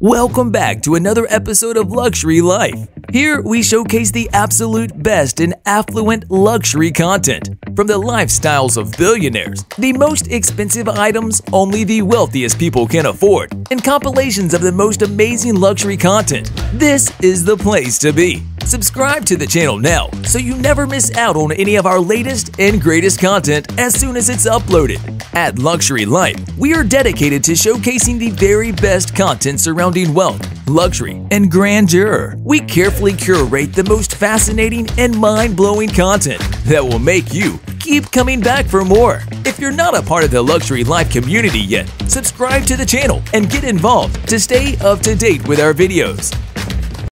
Welcome back to another episode of Luxury Life. Here we showcase the absolute best in affluent luxury content. From the lifestyles of billionaires, the most expensive items only the wealthiest people can afford, and compilations of the most amazing luxury content. This is the place to be. Subscribe to the channel now so you never miss out on any of our latest and greatest content as soon as it's uploaded. At Luxury Life, we are dedicated to showcasing the very best content surrounding wealth, luxury, and grandeur. We carefully curate the most fascinating and mind-blowing content that will make you keep coming back for more. If you're not a part of the Luxury Life community yet, subscribe to the channel and get involved to stay up to date with our videos.